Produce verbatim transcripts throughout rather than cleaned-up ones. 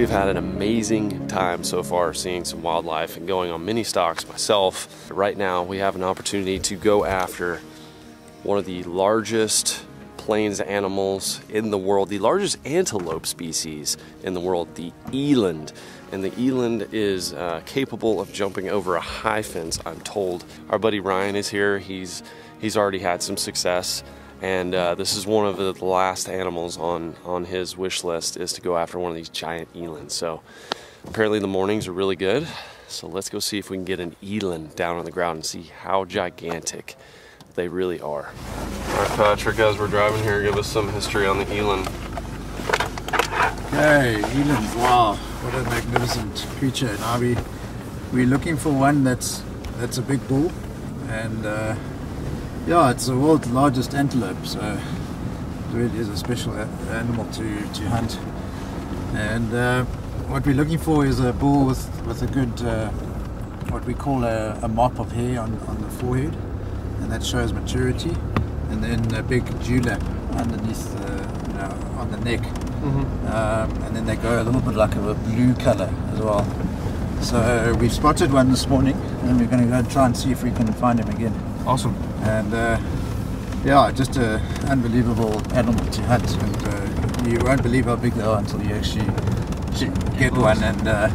We've had an amazing time so far seeing some wildlife and going on many stalks myself. Right now we have an opportunity to go after one of the largest plains animals in the world, the largest antelope species in the world, the eland. And the eland is uh, capable of jumping over a high fence, I'm told. Our buddy Ryan is here. He's, he's already had some success. And uh, this is one of the last animals on, on his wish list, is to go after one of these giant elands. So apparently the mornings are really good. So let's go see if we can get an eland down on the ground and see how gigantic they really are. All right, Patrick, as we're driving here, give us some history on the eland. Hey, elands, wow, what a magnificent creature. Now we, we're looking for one that's, that's a big bull, and uh, yeah, it's the world's largest antelope, so it really is a special animal to, to hunt. And uh, what we're looking for is a bull with, with a good, uh, what we call a, a mop of hair on, on the forehead, and that shows maturity, and then a big dewlap underneath, the, you know, on the neck. Mm-hmm. um, and then they go a little bit like a blue color as well. So we've spotted one this morning, and we're going to go and try and see if we can find him again. Awesome. And uh, yeah, just an unbelievable animal to hunt, and uh, you won't believe how big they are until you actually get one and uh,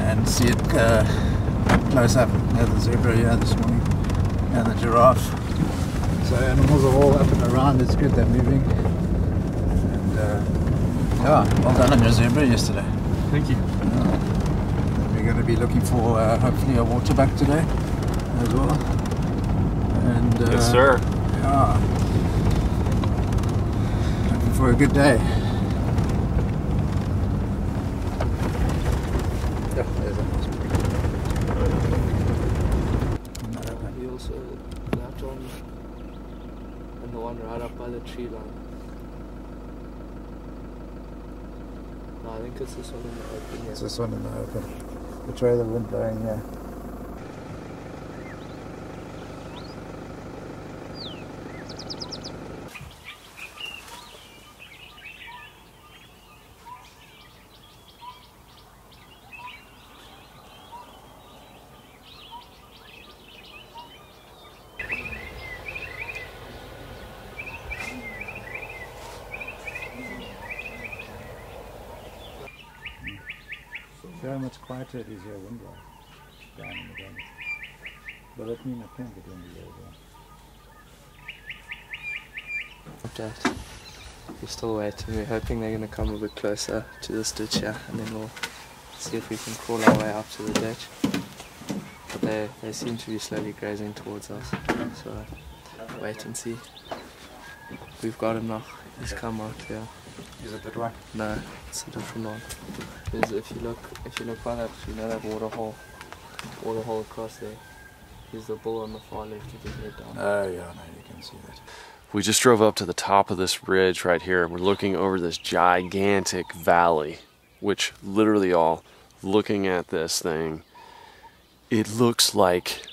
and see it uh, close up. There's the zebra here this morning, and the giraffe. So animals are all up and around. It's good they're moving. And uh, yeah, well done on your zebra yesterday. Thank you. Uh, we're going to be looking for uh, hopefully a waterbuck today as well. And, uh, yes, sir. Yeah, looking for a good day. Yeah, there's a nice picture. And we also latch on, and the one right up by the tree line. No, I think it's this one in the open. Yeah. It's this one in the open. Which way the wind blowing here? Yeah. See how much quieter it is here, wind down in the ground. But that means I can't get in the air down. We're still waiting. We're hoping they're going to come a bit closer to this ditch here, and then we'll see if we can crawl our way up to the ditch. But they, they seem to be slowly grazing towards us, so wait and see. We've got him now. He's come out here. Is it that one? No, it's a different one. Because if you look, if you look by that, you know that water hole, water hole across there. He's the bull on the far left with his head down. Oh yeah, no, you can see that. We just drove up to the top of this ridge right here, and we're looking over this gigantic valley, which literally all looking at this thing, it looks like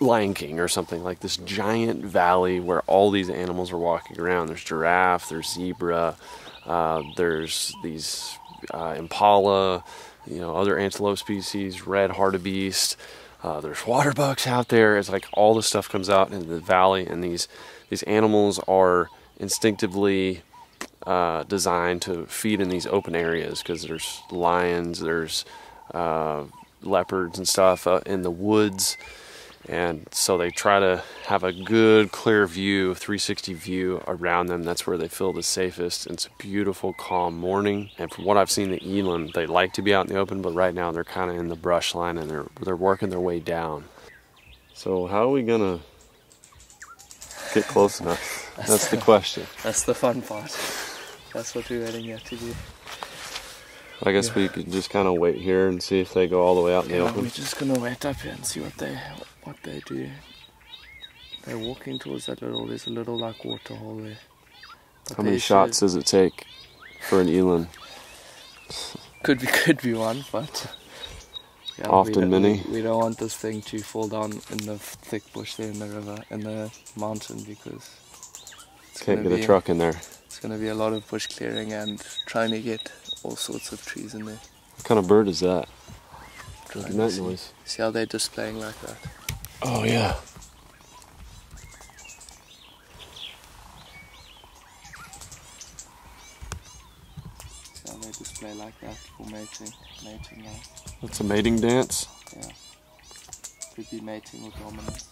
Lion King or something, like this giant valley where all these animals are walking around. There's giraffe, there's zebra, uh, there's these uh, impala, you know, other antelope species, red hartebeest, uh, there's water bucks out there. It's like all this stuff comes out into the valley, and these, these animals are instinctively uh, designed to feed in these open areas because there's lions, there's uh, leopards and stuff uh, in the woods. And so they try to have a good clear view, three sixty view around them. That's where they feel the safest. It's a beautiful calm morning, and from what I've seen, the eland, they like to be out in the open, but right now they're kind of in the brush line, and they're they're working their way down. So how are we gonna get close enough? that's, that's the, the question. That's the fun part. That's what we're waiting here to do. I guess yeah. We could just kind of wait here and see if they go all the way out in the yeah, open. We're just gonna wait up here and see what they what they do. They're walking towards that little. There's a little like water hole there. But how many shots does it take for an eland? Could be could be one, but yeah, often we many. We don't want this thing to fall down in the thick bush there in the river in the mountain, because it's can't get a truck in there. It's gonna be a lot of bush clearing and trying to get all sorts of trees in there. What kind of bird is that? Like that see, noise. See how they're displaying like that? Oh yeah. See how they display like that for mating, mating out. That's a mating dance? Yeah. Could be mating or dominance.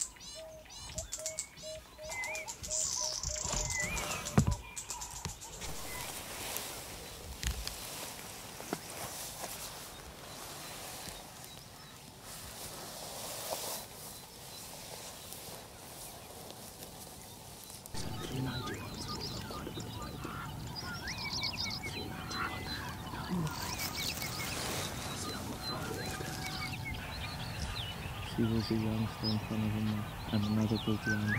See, there's a youngster in front of him and another big yonder.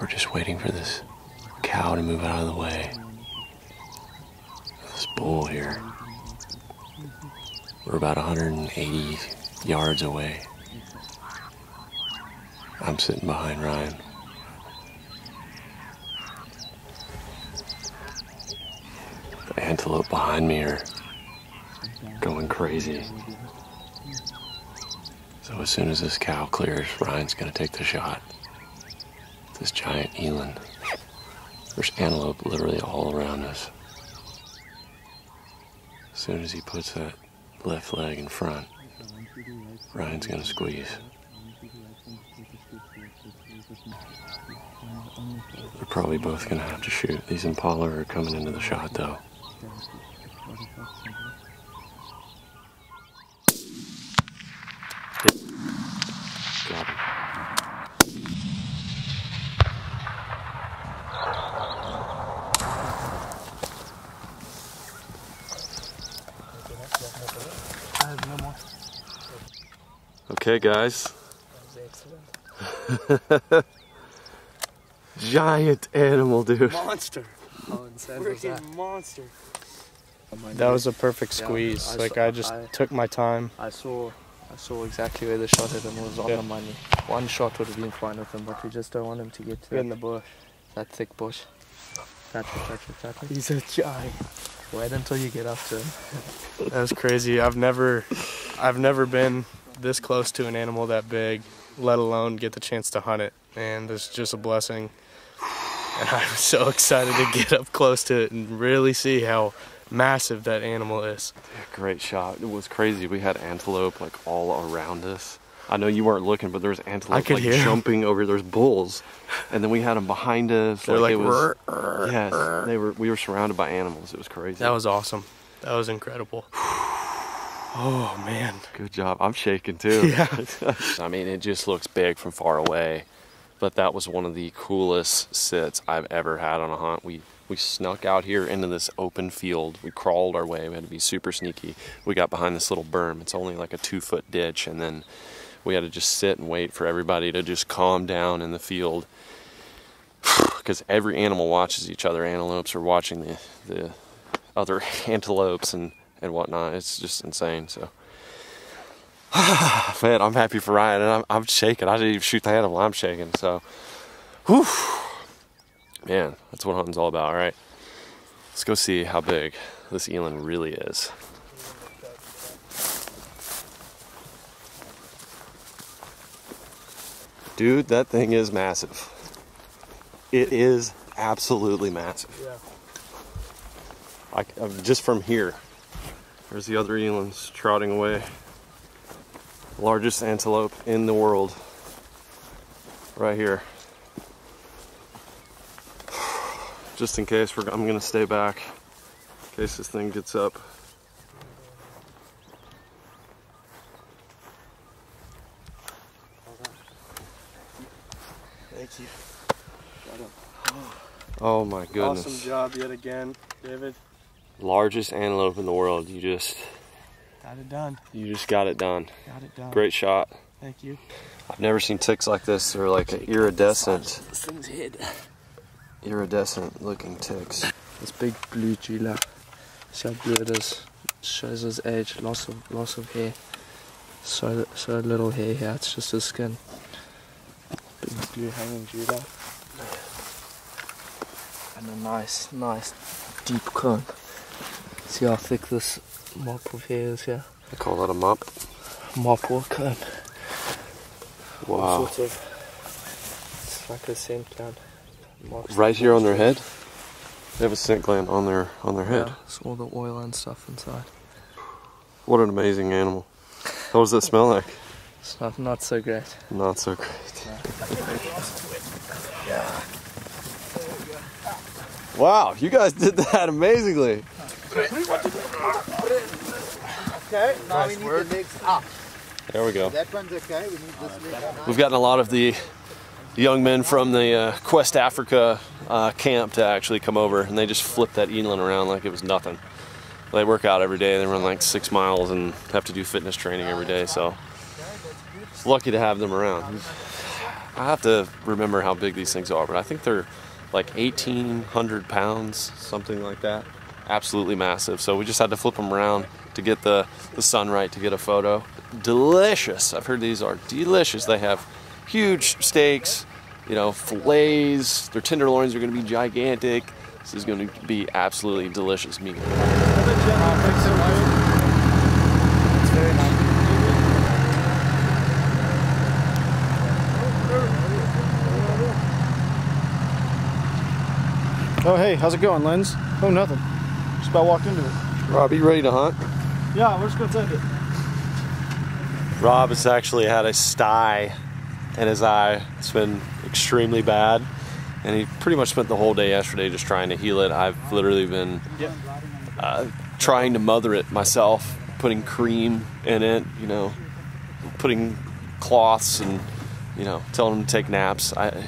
We're just waiting for this cow to move out of the way. This bull here. We're about one hundred eighty yards away. I'm sitting behind Ryan. The antelope behind me are going crazy. So as soon as this cow clears, Ryan's gonna take the shot. This giant eland. There's antelope literally all around us. As soon as he puts that left leg in front, Ryan's gonna squeeze. They're probably both gonna have to shoot. These impala are coming into the shot though. Okay guys. That was excellent. Giant animal, dude. Monster. Oh, freaking monster. That was a perfect squeeze. Yeah, I like saw, I just I, took my time. I saw I saw exactly where the shot at him was on yeah. the money. One shot would have been fine with him, but we just don't want him to get to in the bush. That thick bush. Patrick, Patrick, Patrick. He's a giant. Wait until you get up to him. That was crazy. I've never I've never been this close to an animal that big, let alone get the chance to hunt it, and it's just a blessing. And I'm so excited to get up close to it and really see how massive that animal is. Yeah, great shot. It was crazy. We had antelope like all around us. I know you weren't looking, but there was antelope I could like hear jumping them. Over. There's bulls, and then we had them behind us. They're like, like it was, rrr, yes, rrr. They were. We were surrounded by animals. It was crazy. That was awesome. That was incredible. Oh man, good job. I'm shaking too. Yeah. I mean, it just looks big from far away, but that was one of the coolest sits I've ever had on a hunt. We we snuck out here into this open field. We crawled our way. We had to be super sneaky. We got behind this little berm. It's only like a two foot ditch, and then we had to just sit and wait for everybody to just calm down in the field, because every animal watches each other. Antelopes are watching the, the other antelopes and, and whatnot. It's just insane. So, man, I'm happy for Ryan, and I'm, I'm shaking. I didn't even shoot the animal. I'm shaking. So, whew. Man, that's what hunting's all about. All right, let's go see how big this eland really is. Dude, that thing is massive. It is absolutely massive. Yeah. I, I'm just from here. There's the other elands trotting away. Largest antelope in the world. Right here. Just in case, we're, I'm gonna stay back in case this thing gets up. Thank you. Oh my goodness. Awesome job yet again, David. Largest antelope in the world. You just got it done. You just got it done. Got it done. Great shot. Thank you. I've never seen ticks like this. They're like an iridescent. This thing's head. Iridescent looking ticks. This big blue Gila. See how blue it is. It shows his age. Loss of loss of hair. So so little hair here. It's just his skin. Big blue hanging Gila. And a nice, nice deep cone. See how thick this mop of hair is here? I call that a mop. Mop or cone. Wow. All sorts of, it's like a scent gland. Right here on their head? They have a scent gland on their on their head. Yeah, it's all the oil and stuff inside. What an amazing animal. What does that smell like? It's not, not so great. Not so great. No. Yeah. Wow, you guys did that amazingly. Okay, now we need the legs up. There we go. That one's okay. We need this leg up. We've gotten a lot of the young men from the uh, Quest Africa uh, camp to actually come over, and they just flip that eland around like it was nothing. They work out every day. They run like six miles and have to do fitness training every day. So lucky to have them around. I have to remember how big these things are, but I think they're like eighteen hundred pounds, something like that. Absolutely massive. So we just had to flip them around to get the, the sun right, to get a photo. Delicious. I've heard these are delicious. They have huge steaks, you know, fillets. Their tenderloins are going to be gigantic. This is going to be absolutely delicious meat. Oh, hey, how's it going, Lens? Oh, nothing. Just about walked into it. Rob, are you ready to hunt? Yeah, we're just going to take it. Rob has actually had a sty in his eye. It's been extremely bad. And he pretty much spent the whole day yesterday just trying to heal it. I've literally been uh, trying to mother it myself, putting cream in it, you know, putting cloths and, you know, telling him to take naps. I,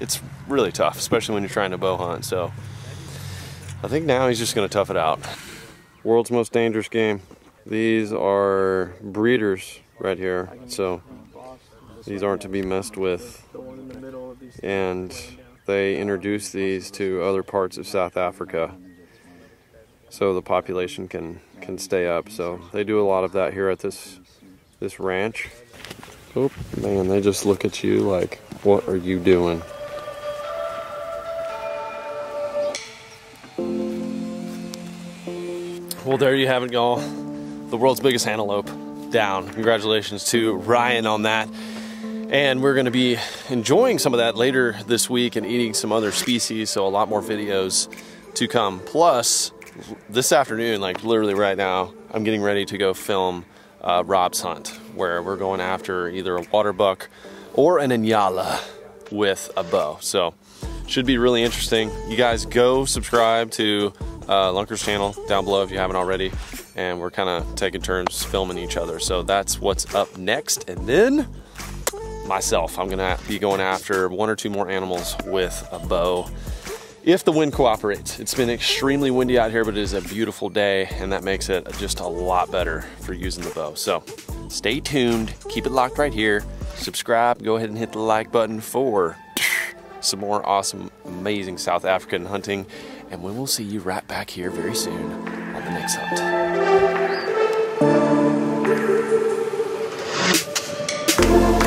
it's really tough, especially when you're trying to bow hunt. So I think now he's just gonna tough it out. World's most dangerous game. These are breeders right here, so these aren't to be messed with. And they introduce these to other parts of South Africa so the population can can stay up. So they do a lot of that here at this this ranch. Oh man, they just look at you like, what are you doing? Well, there you have it, y'all. The world's biggest antelope down. Congratulations to Ryan on that. And we're gonna be enjoying some of that later this week and eating some other species, so a lot more videos to come. Plus, this afternoon, like literally right now, I'm getting ready to go film uh, Rob's hunt, where we're going after either a water buck or an inyala with a bow. So, should be really interesting. You guys go subscribe to Uh, Lunker's channel down below if you haven't already, and we're kind of taking turns filming each other, so that's what's up next. And then myself, I'm gonna be going after one or two more animals with a bow if the wind cooperates. It's been extremely windy out here, but it is a beautiful day, and that makes it just a lot better for using the bow. So Stay tuned, keep it locked right here. Subscribe, go ahead and hit the like button for some more awesome, amazing South African hunting. And we will see you right back here very soon on the next hunt.